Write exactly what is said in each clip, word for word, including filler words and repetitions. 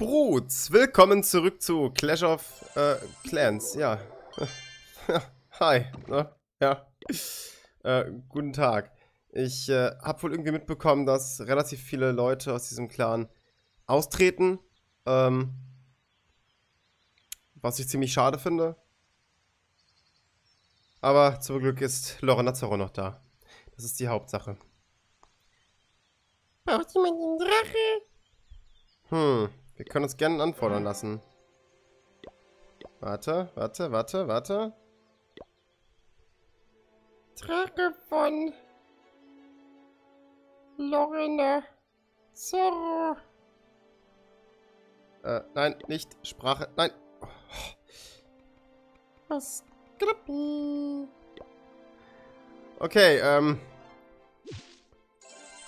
Bruts, willkommen zurück zu Clash of äh, Clans, ja. Hi, ne? Ja. Äh, guten Tag. Ich äh, habe wohl irgendwie mitbekommen, dass relativ viele Leute aus diesem Clan austreten, ähm, was ich ziemlich schade finde. Aber zum Glück ist Lorena Zorro noch da. Das ist die Hauptsache. Braucht jemand den Drache? Hm, wir können uns gerne anfordern lassen. Warte, warte, warte, warte. Drache von Lorena Zorro. Äh, nein, nicht Sprache, nein. Oh. Was? Okay, ähm.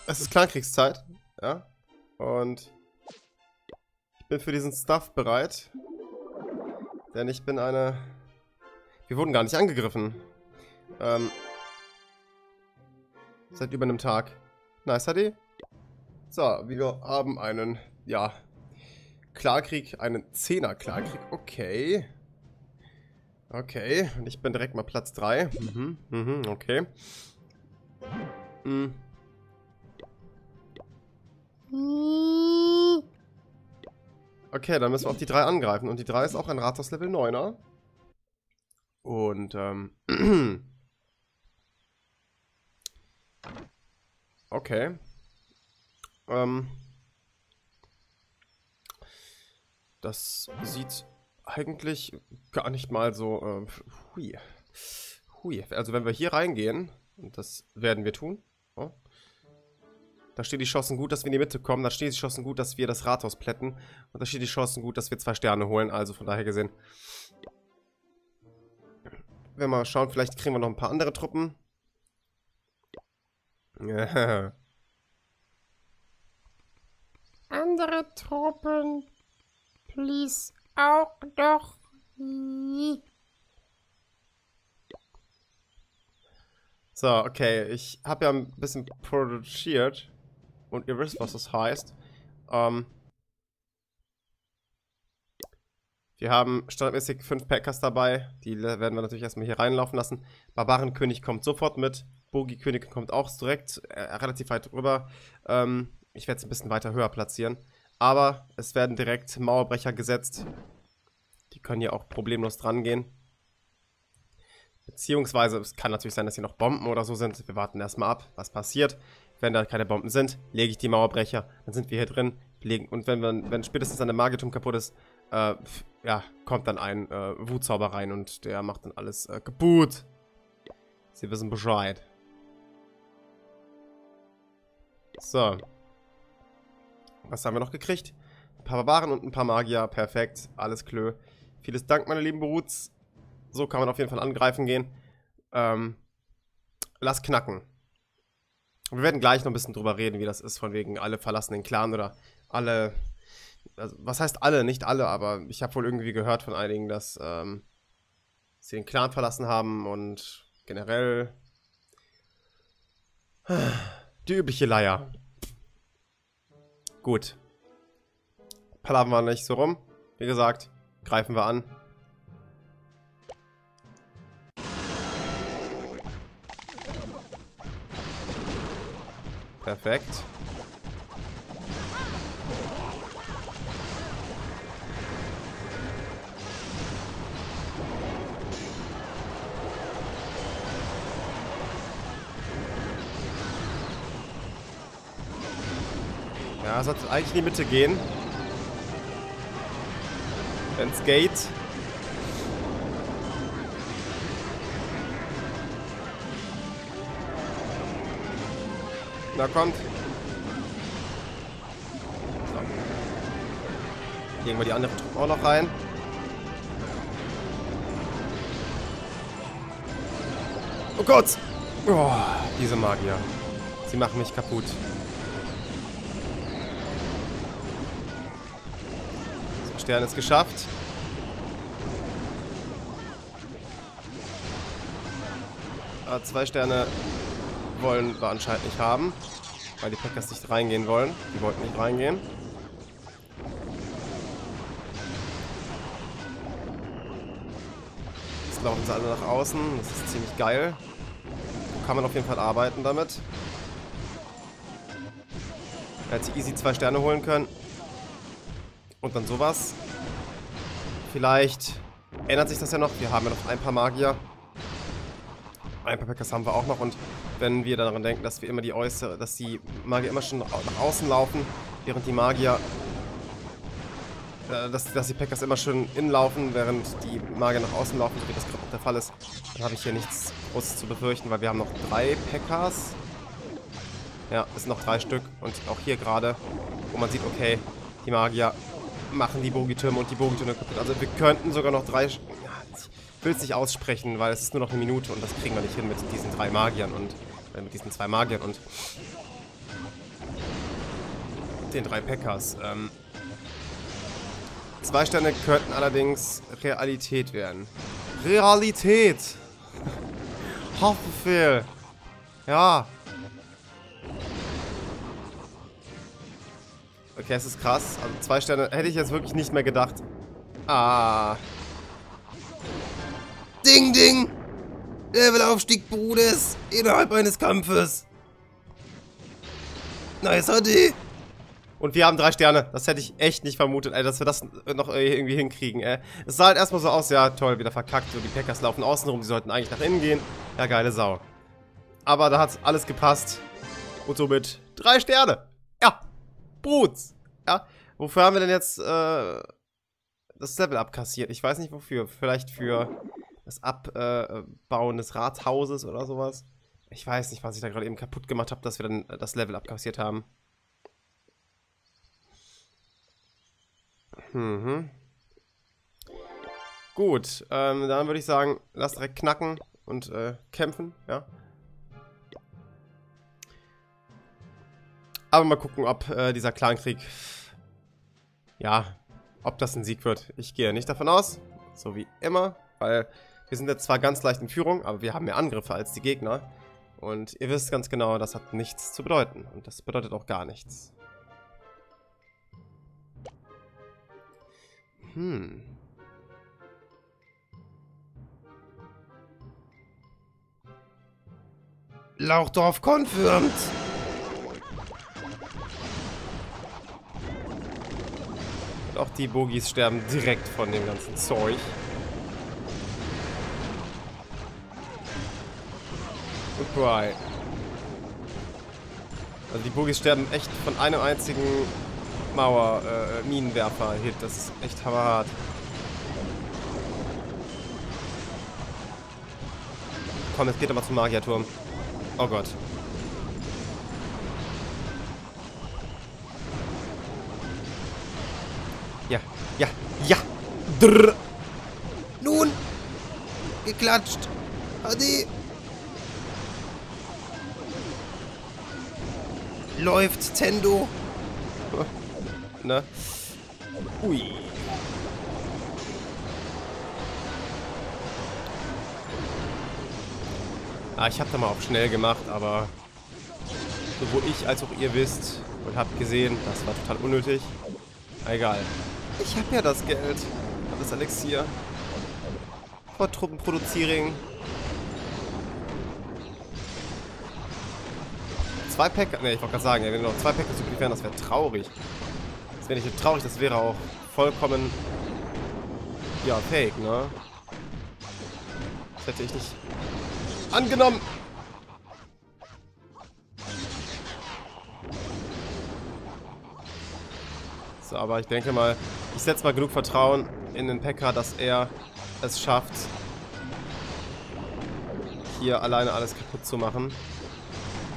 es ist Clankriegszeit, ja. Und ich bin für diesen Stuff bereit. Denn ich bin eine... Wir wurden gar nicht angegriffen. Ähm. Seit über einem Tag. Nice, Hadi. So, wir haben einen, ja, Klarkrieg, einen Zehner-Klarkrieg. Okay. Okay, und ich bin direkt mal Platz drei. Mhm, mhm, okay. Mhm. Okay, dann müssen wir auch die drei angreifen. Und die drei ist auch ein Rathaus Level neuner. Und, ähm... Okay. Ähm... Das sieht... eigentlich gar nicht mal so, äh, hui, hui. Also wenn wir hier reingehen, und das werden wir tun, oh, da stehen die Chancen gut, dass wir in die Mitte kommen, da stehen die Chancen gut, dass wir das Rathaus plätten, und da stehen die Chancen gut, dass wir zwei Sterne holen, also von daher gesehen. Wenn wir mal schauen, vielleicht kriegen wir noch ein paar andere Truppen. Ja. Andere Truppen, please. Auch doch nie. So, okay. Ich habe ja ein bisschen produziert. Und ihr wisst, was das heißt. Ähm, wir haben standardmäßig fünf Packers dabei. Die werden wir natürlich erstmal hier reinlaufen lassen. Barbarenkönig kommt sofort mit. Bogi-König kommt auch direkt äh, relativ weit rüber. Ähm, ich werde es ein bisschen weiter höher platzieren. Aber es werden direkt Mauerbrecher gesetzt. Die können hier auch problemlos dran gehen. Beziehungsweise, es kann natürlich sein, dass hier noch Bomben oder so sind. Wir warten erstmal ab, was passiert. Wenn da keine Bomben sind, lege ich die Mauerbrecher. Dann sind wir hier drin. Legen, und wenn, wir, wenn spätestens eine Magitum kaputt ist, äh, ja, kommt dann ein äh, Wutzauber rein. Und der macht dann alles äh, kaputt. Sie wissen Bescheid. So. Was haben wir noch gekriegt? Ein paar Barbaren und ein paar Magier. Perfekt. Alles klö. Vieles Dank, meine lieben Bruts. So kann man auf jeden Fall angreifen gehen. Ähm, lass knacken. Wir werden gleich noch ein bisschen drüber reden, wie das ist, von wegen alle verlassen den Clan oder alle... Also, was heißt alle? Nicht alle, aber ich habe wohl irgendwie gehört von einigen, dass ähm, sie den Clan verlassen haben und generell... Die übliche Leier. Gut. Palabern wir nicht so rum. Wie gesagt, greifen wir an. Perfekt. Ja, sollte eigentlich in die Mitte gehen. Wenn's geht. Na, kommt. So. Legen wir die andere Truppe auch noch rein. Oh Gott! Oh, diese Magier. Sie machen mich kaputt. Stern ist geschafft. Aber zwei Sterne wollen wir anscheinend nicht haben, weil die Packers nicht reingehen wollen. Die wollten nicht reingehen. laufen sie alle nach außen. Das ist ziemlich geil. Kann man auf jeden Fall arbeiten damit. Er hat sich easy zwei Sterne holen können. Und dann sowas. Vielleicht ändert sich das ja noch. Wir haben ja noch ein paar Magier. Ein paar Packers haben wir auch noch. Und wenn wir daran denken, dass wir immer die äußere, dass die Magier immer schon nach außen laufen, während die Magier, äh, dass, dass die Packers immer schön innen laufen, während die Magier nach außen laufen, wie das gerade auch der Fall ist, dann habe ich hier nichts Großes zu befürchten, weil wir haben noch drei Packers. Ja, es sind noch drei Stück. Und auch hier gerade, wo man sieht, okay, die Magier machen die Bogitürme und die Bogitürme kaputt. Also wir könnten sogar noch drei... Ich will es nicht aussprechen, weil es ist nur noch eine Minute und das kriegen wir nicht hin mit diesen drei Magiern und äh, mit diesen zwei Magiern und den drei Packers. Ähm, zwei Sterne könnten allerdings Realität werden. Realität! Haftbefehl! Ja! Okay, es ist krass. Also zwei Sterne hätte ich jetzt wirklich nicht mehr gedacht. Ah... Ding, ding! Levelaufstieg, Brudes! Innerhalb eines Kampfes! Nice, Hadi! Und wir haben drei Sterne. Das hätte ich echt nicht vermutet, ey, dass wir das noch irgendwie hinkriegen, ey. Es sah halt erstmal so aus, ja, toll, wieder verkackt. So, die Packers laufen außen rum, die sollten eigentlich nach innen gehen. Ja, geile Sau. Aber da hat alles gepasst. Und somit drei Sterne! Ja! Brudes! Ja, wofür haben wir denn jetzt, äh, das Level abkassiert? Ich weiß nicht wofür. Vielleicht für... das Abbauen des Rathauses oder sowas. Ich weiß nicht, was ich da gerade eben kaputt gemacht habe, dass wir dann das Level abkassiert haben. Mhm. Gut, ähm, dann würde ich sagen, lass direkt knacken und äh, kämpfen, ja. Aber mal gucken, ob äh, dieser Clankrieg, ja, ob das ein Sieg wird. Ich gehe nicht davon aus, so wie immer, weil... wir sind jetzt zwar ganz leicht in Führung, aber wir haben mehr Angriffe als die Gegner. Und ihr wisst ganz genau, das hat nichts zu bedeuten. Und das bedeutet auch gar nichts. Hm. Lauchdorf confirmed! Und auch die Bogis sterben direkt von dem ganzen Zeug. Goodbye. Also die Bogis sterben echt von einem einzigen Mauer-Minenwerfer-Hit. Das ist echt hammerhart. Komm, jetzt geht er mal zum Magierturm. Oh Gott. Ja, ja, ja. Drrr. Nun. Geklatscht. Adi. Läuft, Tendo. Ne? Ui. Ah, ich hab da mal auf schnell gemacht, aber sowohl ich als auch ihr wisst und habt gesehen, das war total unnötig. Egal. Ich hab ja das Geld. Ich hab das Elixier. Vor Truppen produzieren. Zwei Packers, ne, ich wollte gerade sagen, wenn wir noch zwei Packers übrig wären, das wäre traurig. Das wäre nicht traurig, das wäre auch vollkommen, ja, fake, ne? Das hätte ich nicht angenommen. So, aber ich denke mal, ich setze mal genug Vertrauen in den Packer, dass er es schafft, hier alleine alles kaputt zu machen.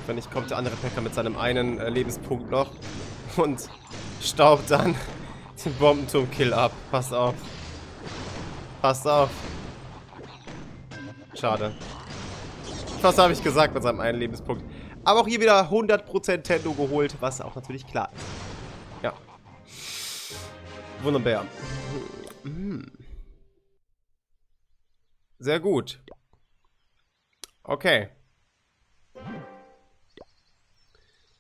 Wenn nicht, kommt der andere Packer mit seinem einen äh, Lebenspunkt noch und staubt dann den Bombenturm-Kill ab. Passt auf. Passt auf. Schade. Was habe ich gesagt mit seinem einen Lebenspunkt? Aber auch hier wieder hundert Prozent Tendo geholt, was auch natürlich klar ist. Ja. Wunderbar. Sehr gut. Okay.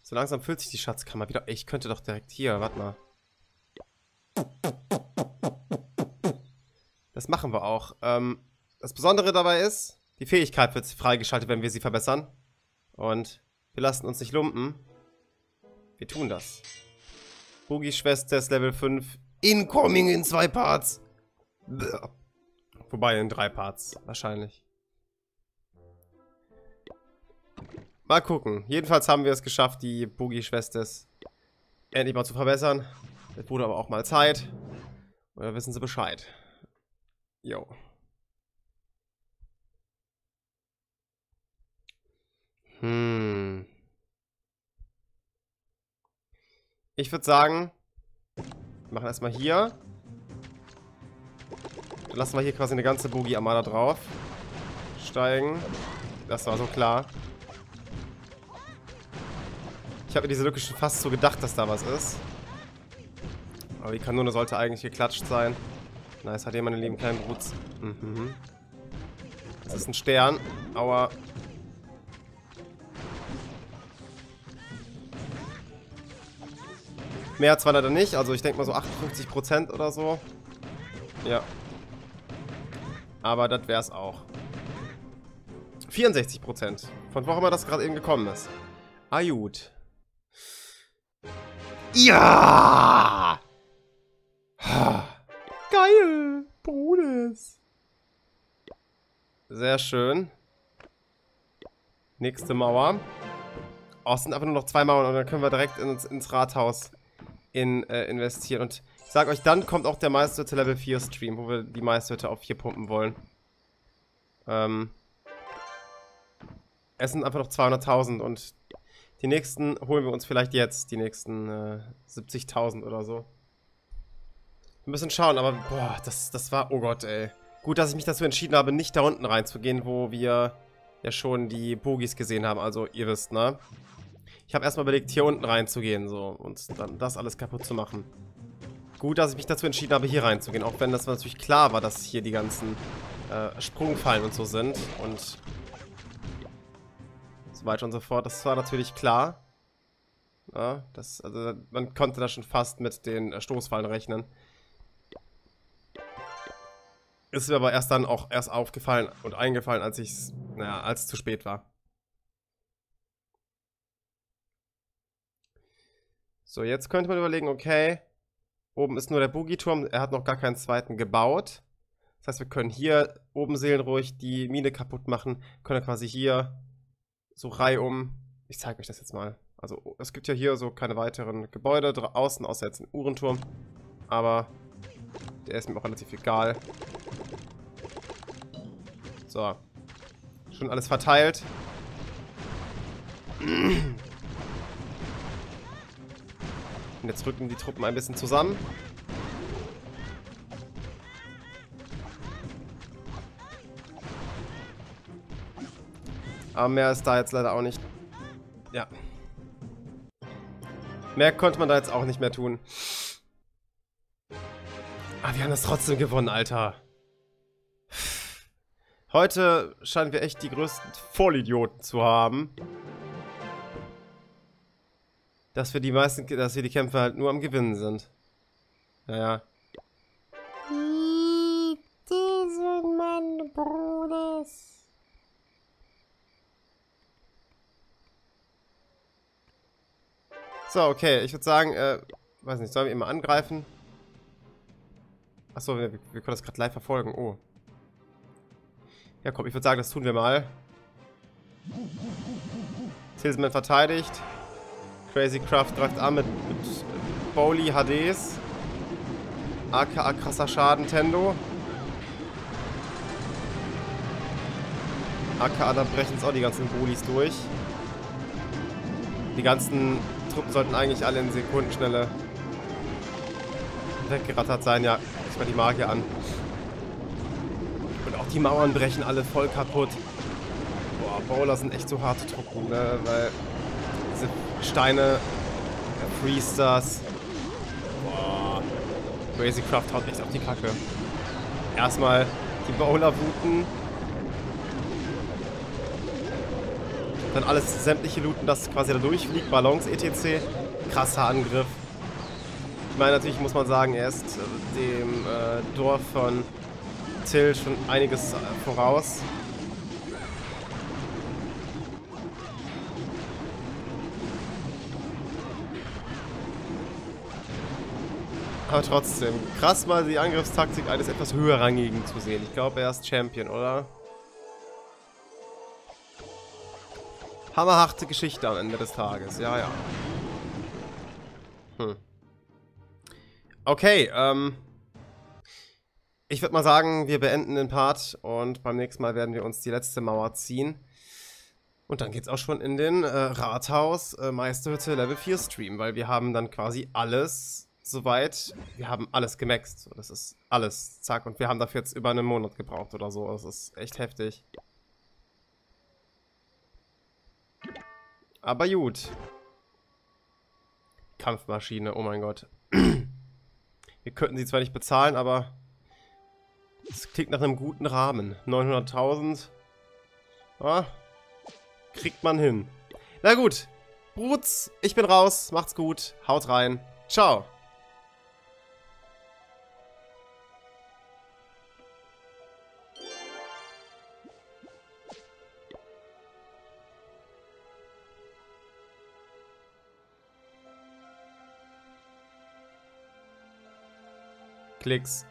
So langsam füllt sich die Schatzkammer wieder. Ich könnte doch direkt hier, warte mal. Das machen wir auch. Ähm, Das Besondere dabei ist, die Fähigkeit wird freigeschaltet, wenn wir sie verbessern. Und wir lassen uns nicht lumpen. Wir tun das. Boogie-Schwester ist Level fünf. Incoming in zwei Parts. Blah. Wobei in drei Parts wahrscheinlich. Mal gucken. Jedenfalls haben wir es geschafft, die Boogie-Schwester endlich mal zu verbessern. Es wurde aber auch mal Zeit. Oder wissen Sie Bescheid? Jo. Hm. Ich würde sagen, wir machen erstmal hier. Dann lassen wir hier quasi eine ganze Boogie-Armada drauf. Steigen. Das war so klar. Ich habe mir diese Lücke schon fast so gedacht, dass da was ist. Aber die Kanone sollte eigentlich geklatscht sein. Nice, hat jemand einen lieben kleinen Brutz. Mhm. Das ist ein Stern, aber... mehr hat zwar leider nicht, also ich denke mal so achtundfünfzig Prozent oder so. Ja. Aber das wäre es auch. vierundsechzig Prozent. Von wo auch immer das gerade eben gekommen ist. Ah, gut. Ja! Geil! Bruders! Sehr schön. Nächste Mauer. Oh, es sind einfach nur noch zwei Mauern und dann können wir direkt ins, ins Rathaus in, äh, investieren. Und ich sag euch, dann kommt auch der Meisterhütte Level vier Stream, wo wir die Meisterhütte auf vier pumpen wollen. Ähm. Es sind einfach noch zweihunderttausend und die nächsten holen wir uns vielleicht jetzt. Die nächsten äh, siebzigtausend oder so. Wir müssen schauen, aber boah, das, das war, oh Gott, ey. Gut, dass ich mich dazu entschieden habe, nicht da unten reinzugehen, wo wir ja schon die Bogies gesehen haben. Also, ihr wisst, ne? Ich habe erstmal überlegt, hier unten reinzugehen, so. Und dann das alles kaputt zu machen. Gut, dass ich mich dazu entschieden habe, hier reinzugehen. Auch wenn das natürlich klar war, dass hier die ganzen äh, Sprungfallen und so sind. Und so weiter und so fort. Das war natürlich klar. Ja, das, also, man konnte da schon fast mit den äh, Stoßfallen rechnen. Ist mir aber erst dann auch erst aufgefallen und eingefallen, als ich, naja, als es zu spät war. So, jetzt könnte man überlegen, okay, oben ist nur der Boogie-Turm, er hat noch gar keinen zweiten gebaut. Das heißt, wir können hier oben seelenruhig die Mine kaputt machen, können quasi hier so reihum, ich zeige euch das jetzt mal. Also, es gibt ja hier so keine weiteren Gebäude draußen, außer jetzt ein Uhrenturm, aber der ist mir auch relativ egal. So, schon alles verteilt. Und jetzt rücken die Truppen ein bisschen zusammen. Aber mehr ist da jetzt leider auch nicht. Ja. Mehr konnte man da jetzt auch nicht mehr tun. Aber wir haben das trotzdem gewonnen, Alter. Heute scheinen wir echt die größten Vollidioten zu haben. Dass wir die meisten, dass wir die Kämpfe halt nur am Gewinnen sind. Naja. Lieb diesen Mann, Bruders. So, okay. Ich würde sagen, äh, weiß nicht, sollen wir immer angreifen? Achso, wir, wir können das gerade live verfolgen. Oh. Ja, komm, ich würde sagen, das tun wir mal. Tilsman verteidigt. Crazy Craft greift an mit, mit Bowly H Ds. A K A krasser Schaden, Tendo. A K A, da brechen es auch die ganzen Bowlys durch. Die ganzen Truppen sollten eigentlich alle in Sekundenschnelle weggerattert sein. Ja, ich mach die Magier an. Die Mauern brechen alle voll kaputt. Boah, Bowler sind echt so harte Truppen, ne? Weil diese Steine, Freestars. Boah. Crazy Craft haut echt auf die Kacke. Erstmal die Bowler booten. Dann alles sämtliche looten, das quasi da durchfliegt. Ballons et cetera. Krasser Angriff. Ich meine, natürlich muss man sagen, er ist dem äh, Dorf von Till schon einiges voraus. Aber trotzdem, krass mal die Angriffstaktik eines etwas höherrangigen zu sehen. Ich glaube, er ist Champion, oder? Hammerharte Geschichte am Ende des Tages, ja, ja. Hm. Okay, ähm... ich würde mal sagen, wir beenden den Part und beim nächsten Mal werden wir uns die letzte Mauer ziehen. Und dann geht's auch schon in den äh, Rathaus äh, Meisterhütte Level vier Stream, weil wir haben dann quasi alles soweit. Wir haben alles gemaxt. So, das ist alles. Zack. Und wir haben dafür jetzt über einen Monat gebraucht oder so. Das ist echt heftig. Aber gut. Kampfmaschine, oh mein Gott. Wir könnten sie zwar nicht bezahlen, aber... es klingt nach einem guten Rahmen. neunhunderttausend. Ja, kriegt man hin. Na gut. Bruts, ich bin raus. Macht's gut. Haut rein. Ciao. Klicks.